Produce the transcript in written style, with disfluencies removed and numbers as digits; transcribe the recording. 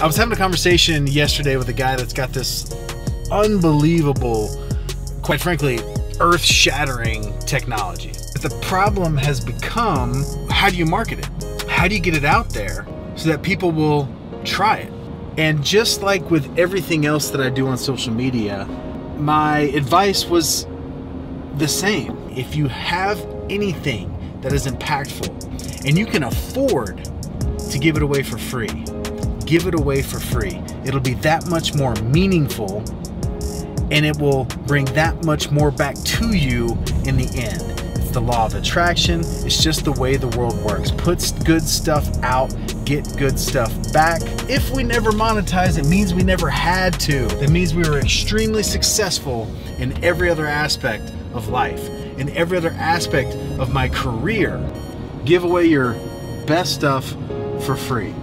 I was having a conversation yesterday with a guy that's got this unbelievable, quite frankly, earth-shattering technology. But the problem has become, how do you market it? How do you get it out there so that people will try it? And just like with everything else that I do on social media, my advice was the same. If you have anything that is impactful and you can afford to give it away for free, give it away for free. It'll be that much more meaningful and it will bring that much more back to you in the end. It's the law of attraction. It's just the way the world works. Put good stuff out, get good stuff back. If we never monetize, it means we never had to. That means we were extremely successful in every other aspect of life, in every other aspect of my career. Give away your best stuff for free.